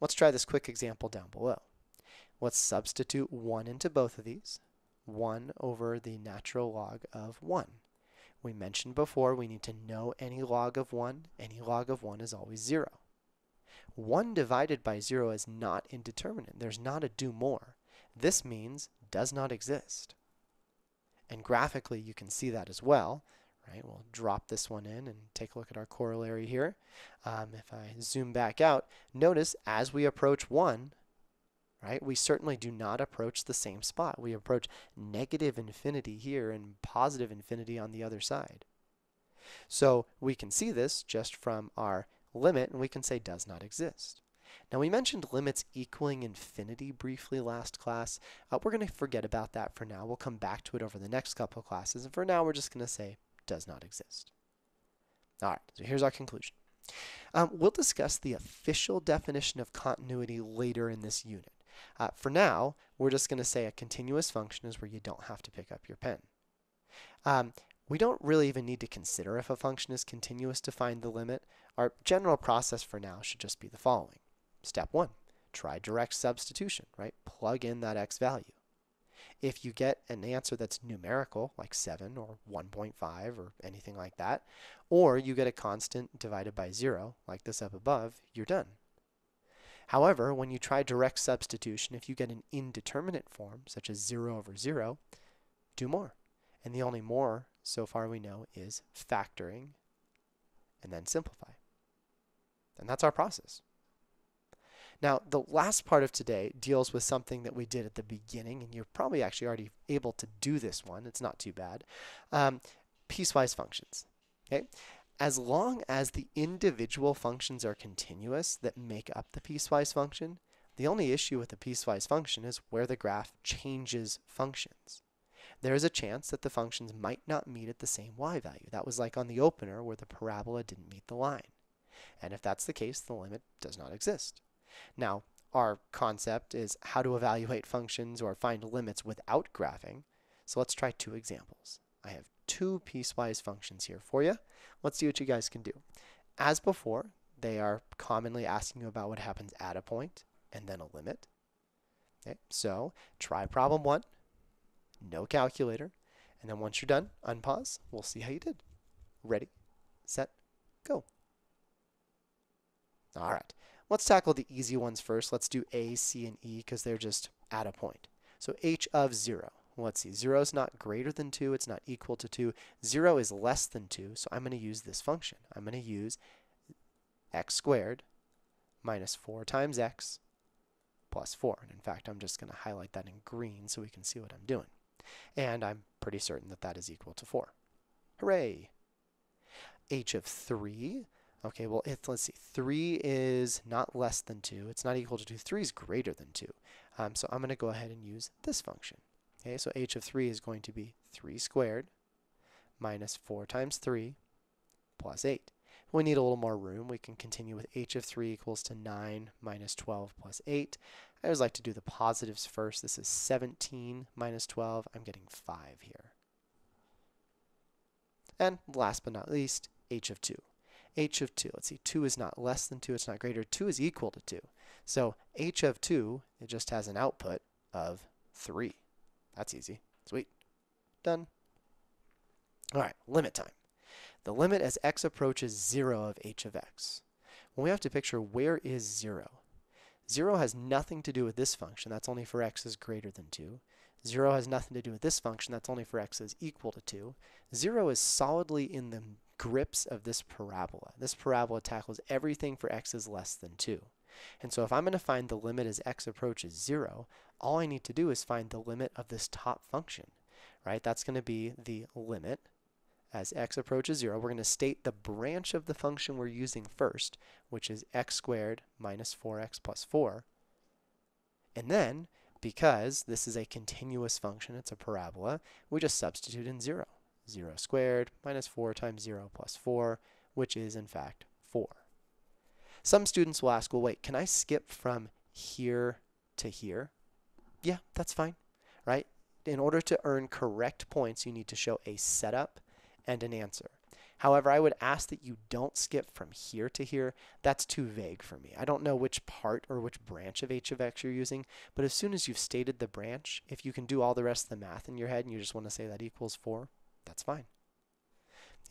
Let's try this quick example down below. Let's substitute 1 into both of these. 1 over the natural log of 1. We mentioned before we need to know any log of 1. Any log of 1 is always 0. 1 divided by 0 is not indeterminate. There's not a do more. This means does not exist. And graphically you can see that as well. Right? We'll drop this one in and take a look at our corollary here. If I zoom back out, notice as we approach 1, right, we certainly do not approach the same spot. We approach negative infinity here and positive infinity on the other side. So we can see this just from our limit, and we can say does not exist. Now we mentioned limits equaling infinity briefly last class. We're going to forget about that for now. We'll come back to it over the next couple of classes, and for now we're just going to say does not exist. All right, so here's our conclusion. We'll discuss the official definition of continuity later in this unit. For now, we're just going to say a continuous function is where you don't have to pick up your pen. We don't really even need to consider if a function is continuous to find the limit. Our general process for now should just be the following. Step 1, try direct substitution, right? Plug in that x value. If you get an answer that's numerical, like 7 or 1.5 or anything like that, or you get a constant divided by 0, like this up above, you're done. However, when you try direct substitution, if you get an indeterminate form, such as 0 over 0, do more. And the only more, so far we know, is factoring and then simplify. And that's our process. Now, the last part of today deals with something that we did at the beginning, and you're probably actually already able to do this one. It's not too bad. Piecewise functions. Okay? As long as the individual functions are continuous that make up the piecewise function, the only issue with the piecewise function is where the graph changes functions. There is a chance that the functions might not meet at the same y value. That was like on the opener where the parabola didn't meet the line. And if that's the case, the limit does not exist. Now, our concept is how to evaluate functions or find limits without graphing. So let's try two examples. I have two piecewise functions here for you. Let's see what you guys can do. As before, they are commonly asking you about what happens at a point and then a limit. Okay, so try problem 1, no calculator, and then once you're done, unpause. We'll see how you did. Ready, set, go. All right. Let's tackle the easy ones first. Let's do A, C, and E because they're just at a point. So h of 0. Let's see. 0 is not greater than 2. It's not equal to 2. 0 is less than 2. So I'm going to use this function. I'm going to use x squared minus 4 times x plus 4. And in fact, I'm just going to highlight that in green so we can see what I'm doing. And I'm pretty certain that that is equal to 4. Hooray! h of 3. Okay, well, let's see. 3 is not less than 2. It's not equal to 2. 3 is greater than 2. So I'm going to go ahead and use this function. Okay, so h of 3 is going to be 3 squared minus 4 times 3 plus 8. We need a little more room. We can continue with h of 3 equals to 9 minus 12 plus 8. I always like to do the positives first. This is 17 minus 12. I'm getting 5 here. And last but not least, h of 2. H of 2, let's see, 2 is not less than 2, it's not greater, 2 is equal to 2. So h of 2, it just has an output of 3. That's easy. Sweet. Done. All right, limit time. The limit as x approaches 0 of h of x. Well, we have to picture where is 0. 0 has nothing to do with this function. That's only for x is greater than 2. 0 has nothing to do with this function. That's only for x is equal to 2. 0 is solidly in the grips of this parabola. This parabola tackles everything for x is less than 2. And so if I'm going to find the limit as x approaches 0, all I need to do is find the limit of this top function, right? That's going to be the limit as x approaches 0. We're going to state the branch of the function we're using first, which is x squared minus 4x plus 4. And then, because this is a continuous function, it's a parabola, we just substitute in 0. 0 squared minus 4 times 0 plus 4, which is, in fact, 4. Some students will ask, well, wait, can I skip from here to here? Yeah, that's fine, right? In order to earn correct points, you need to show a setup and an answer. However, I would ask that you don't skip from here to here. That's too vague for me. I don't know which part or which branch of h of x you're using, but as soon as you've stated the branch, if you can do all the rest of the math in your head and you just want to say that equals 4, that's fine.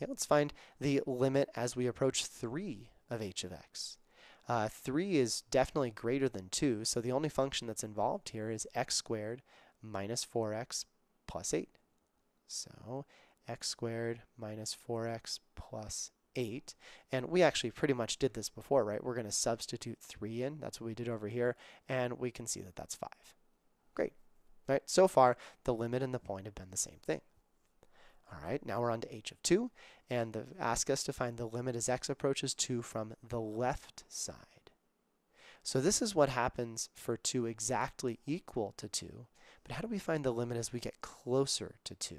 Yeah, let's find the limit as we approach 3 of h of x. 3 is definitely greater than 2, so the only function that's involved here is x squared minus 4x plus 8. So x squared minus 4x plus 8. And we actually pretty much did this before, right? We're going to substitute 3 in. That's what we did over here. And we can see that that's 5. Great. All right, so far, the limit and the point have been the same thing. All right, now we're on to h of 2, and they've asked us to find the limit as x approaches 2 from the left side. So this is what happens for 2 exactly equal to 2, but how do we find the limit as we get closer to 2?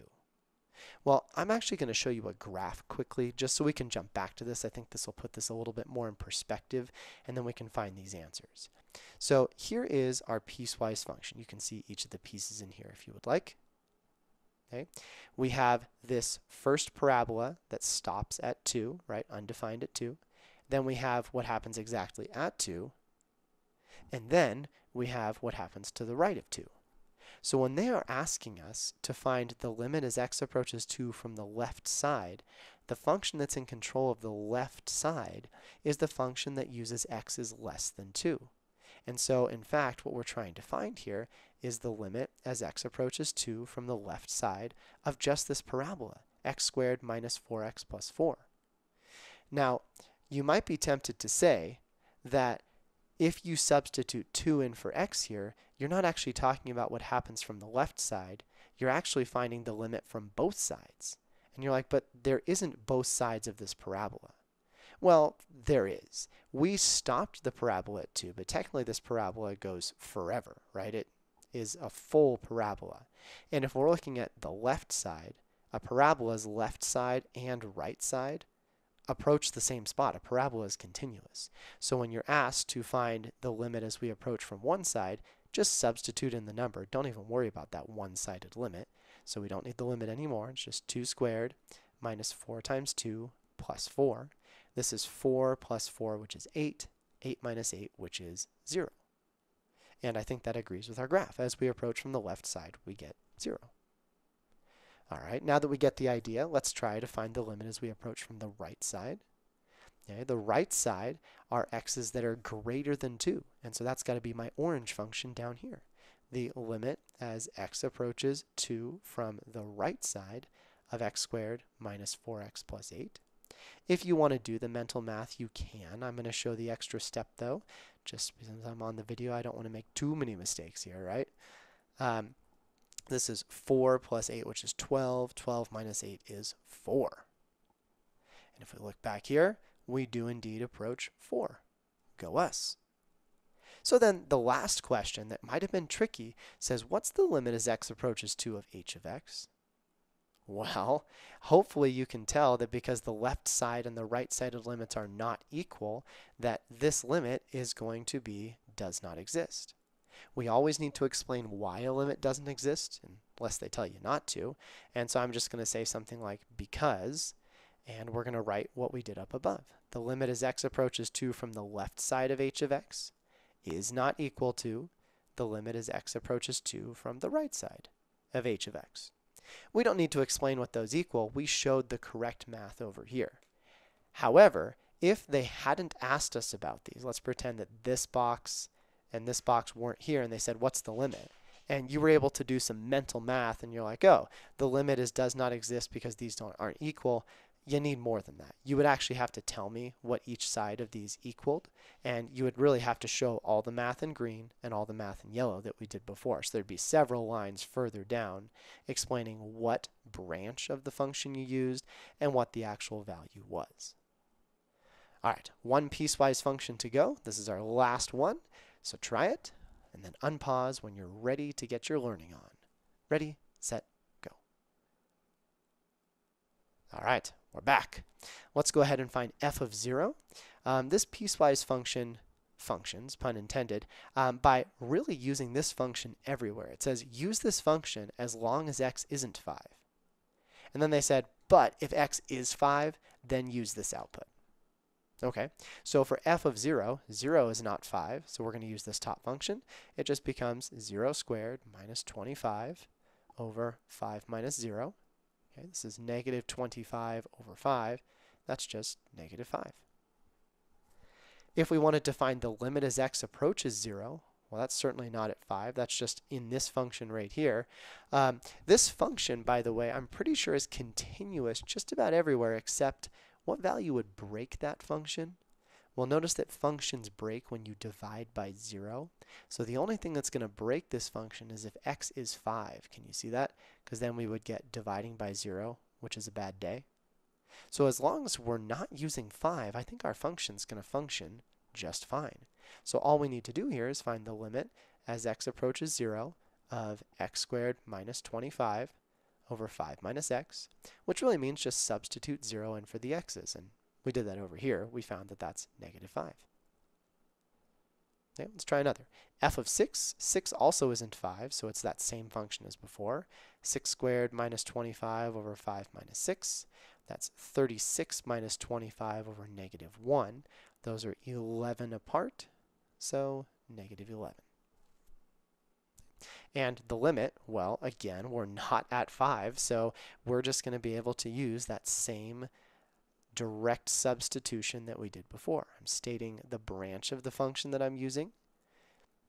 Well, I'm actually going to show you a graph quickly, just so we can jump back to this. I think this will put this a little bit more in perspective, and then we can find these answers. So here is our piecewise function. You can see each of the pieces in here if you would like. Okay. We have this first parabola that stops at 2, right, undefined at 2. Then we have what happens exactly at 2. And then we have what happens to the right of 2. So when they are asking us to find the limit as x approaches 2 from the left side, the function that's in control of the left side is the function that uses x is less than 2. And so, in fact, what we're trying to find here is the limit as x approaches 2 from the left side of just this parabola, x squared minus 4x plus 4. Now, you might be tempted to say that if you substitute 2 in for x here, you're not actually talking about what happens from the left side. You're actually finding the limit from both sides. And you're like, but there isn't both sides of this parabola. Well, there is. We stopped the parabola at 2, but technically this parabola goes forever, right? It is a full parabola. And if we're looking at the left side, a parabola's left side and right side approach the same spot. A parabola is continuous. So when you're asked to find the limit as we approach from one side, just substitute in the number. Don't even worry about that one-sided limit. So we don't need the limit anymore. It's just 2 squared minus 4 times 2 plus 4. This is 4 plus 4, which is 8, 8 minus 8, which is 0. And I think that agrees with our graph. As we approach from the left side, we get 0. All right, now that we get the idea, let's try to find the limit as we approach from the right side. Okay, the right side are x's that are greater than 2, and so that's got to be my orange function down here. The limit as x approaches 2 from the right side of x squared minus 4x plus 8. If you want to do the mental math, you can. I'm going to show the extra step, though. Just because I'm on the video, I don't want to make too many mistakes here, right? This is 4 plus 8, which is 12. 12 minus 8 is 4. And if we look back here, we do indeed approach 4. Go us. So then the last question that might have been tricky says, what's the limit as x approaches 2 of h of x? Well, hopefully you can tell that because the left side and the right side of limits are not equal, that this limit is going to be does not exist. We always need to explain why a limit doesn't exist, unless they tell you not to. And so I'm just going to say something like because, and we're going to write what we did up above. The limit as x approaches 2 from the left side of h of x is not equal to the limit as x approaches 2 from the right side of h of x. We don't need to explain what those equal. We showed the correct math over here. However, if they hadn't asked us about these, let's pretend that this box and this box weren't here, and they said, what's the limit? And you were able to do some mental math, and you're like, oh, the limit is does not exist because these aren't equal. You need more than that. You would actually have to tell me what each side of these equaled, and you would really have to show all the math in green and all the math in yellow that we did before. So there'd be several lines further down explaining what branch of the function you used and what the actual value was. All right, one piecewise function to go. This is our last one, so try it, and then unpause when you're ready to get your learning on. Ready, set, go. All right, we're back. Let's go ahead and find f of 0. This piecewise function functions, pun intended, by really using this function everywhere. It says use this function as long as x isn't 5. And then they said, but if x is 5, then use this output. Okay, so for f of 0, 0 is not 5, so we're going to use this top function. It just becomes 0 squared minus 25 over 5 minus 0. Okay, this is negative 25 over 5. That's just negative 5. If we wanted to find the limit as x approaches 0, well, that's certainly not at 5. That's just in this function right here. This function, by the way, I'm pretty sure is continuous just about everywhere except what value would break that function? Well, notice that functions break when you divide by 0. So the only thing that's going to break this function is if x is 5. Can you see that? Because then we would get dividing by 0, which is a bad day. So as long as we're not using 5, I think our function's going to function just fine. So all we need to do here is find the limit as x approaches 0 of x squared minus 25 over 5 minus x, which really means just substitute 0 in for the x's. And we did that over here. We found that that's negative 5. Okay, let's try another. f of 6. 6 also isn't 5, so it's that same function as before. 6 squared minus 25 over 5 minus 6. That's 36 minus 25 over negative 1. Those are 11 apart, so negative 11. And the limit, well, again, we're not at 5, so we're just going to be able to use that same direct substitution that we did before. I'm stating the branch of the function that I'm using,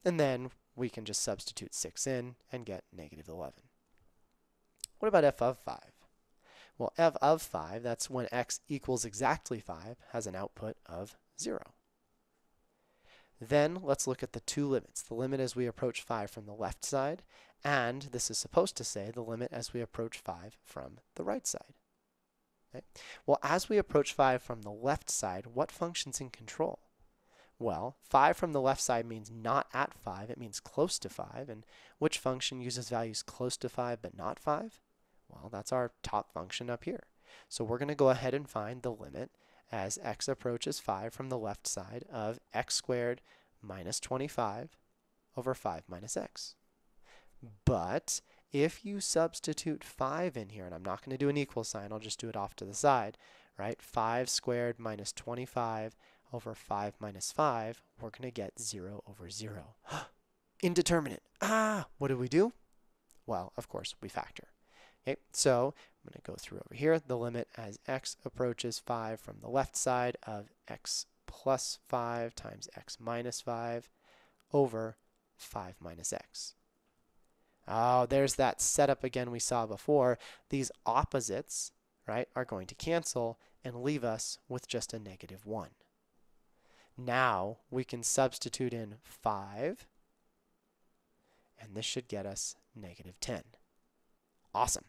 and then we can just substitute 6 in and get negative 11. What about f of 5? Well, f of 5, that's when x equals exactly 5, has an output of 0. Then let's look at the two limits. The limit as we approach 5 from the left side, and this is supposed to say the limit as we approach 5 from the right side. Okay? Well, as we approach 5 from the left side, what function's in control? Well, 5 from the left side means not at 5, it means close to 5, and which function uses values close to 5 but not 5? Well, that's our top function up here. So we're going to go ahead and find the limit as x approaches 5 from the left side of x squared minus 25 over 5 minus x. But if you substitute 5 in here, and I'm not going to do an equal sign, I'll just do it off to the side, right? 5 squared minus 25 over 5 minus 5, we're going to get 0 over 0. Indeterminate. What do? Well, of course, we factor. Okay, so I'm going to go through over here. The limit as x approaches 5 from the left side of x plus 5 times x minus 5 over 5 minus x. Oh, there's that setup again we saw before. These opposites, right, are going to cancel and leave us with just a negative 1. Now we can substitute in 5, and this should get us negative 10. Awesome.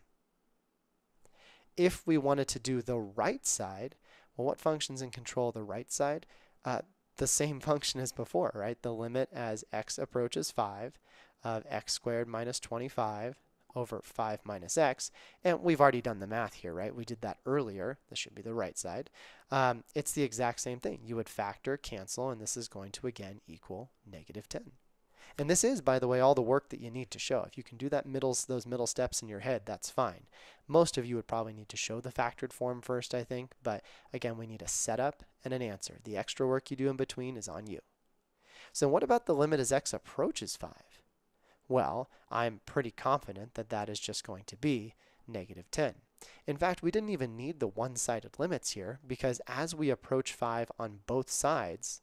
If we wanted to do the right side, well, what function's in control of the right side? The same function as before, right? The limit as x approaches 5 of x squared minus 25 over 5 minus x. And we've already done the math here, right? We did that earlier. This should be the right side. It's the exact same thing. You would factor, cancel, and this is going to, again, equal negative 10. And this is, by the way, all the work that you need to show. If you can do that those middle steps in your head, that's fine. Most of you would probably need to show the factored form first, I think. But again, we need a setup and an answer. The extra work you do in between is on you. So what about the limit as x approaches 5? Well, I'm pretty confident that that is just going to be negative 10. In fact, we didn't even need the one-sided limits here because as we approach 5 on both sides,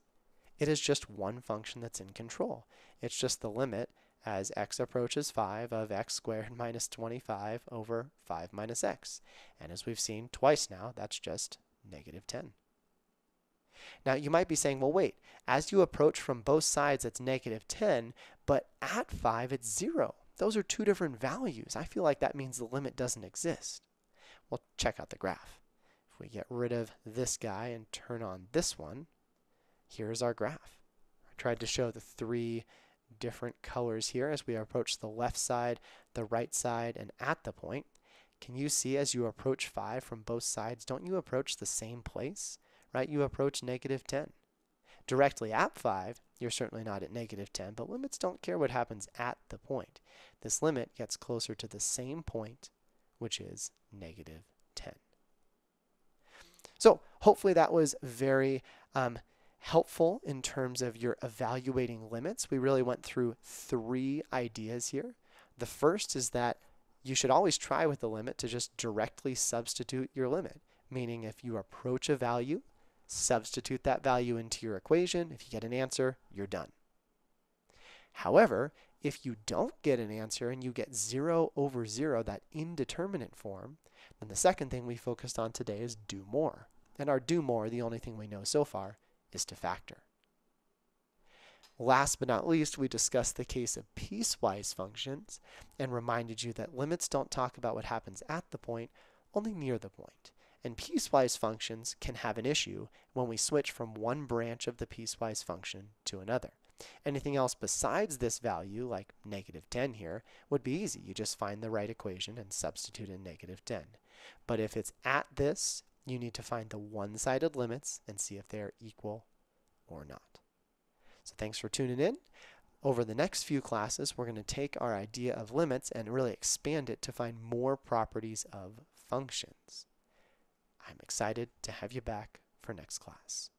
It is just one function that's in control. It's just the limit as x approaches 5 of x squared minus 25 over 5 minus x. And as we've seen twice now, that's just negative 10. Now, you might be saying, well, wait, as you approach from both sides, it's negative 10, but at 5, it's 0. Those are two different values. I feel like that means the limit doesn't exist. Well, check out the graph. If we get rid of this guy and turn on this one, here's our graph. I tried to show the three different colors here as we approach the left side, the right side, and at the point. Can you see as you approach 5 from both sides, don't you approach the same place? Right? You approach negative 10. Directly at 5, you're certainly not at negative 10, but limits don't care what happens at the point. This limit gets closer to the same point, which is negative 10. So hopefully that was very helpful in terms of your evaluating limits. We really went through three ideas here. The first is that you should always try with the limit to just directly substitute your limit, meaning if you approach a value, substitute that value into your equation. If you get an answer, you're done. However, if you don't get an answer and you get 0 over 0, that indeterminate form, then the second thing we focused on today is do more. And our do more, the only thing we know so far, is to factor. Last but not least, we discussed the case of piecewise functions and reminded you that limits don't talk about what happens at the point, only near the point. And piecewise functions can have an issue when we switch from one branch of the piecewise function to another. Anything else besides this value, like negative 10 here, would be easy. You just find the right equation and substitute in negative 10. But if it's at this, you need to find the one-sided limits and see if they are equal or not. So thanks for tuning in. Over the next few classes, we're going to take our idea of limits and really expand it to find more properties of functions. I'm excited to have you back for next class.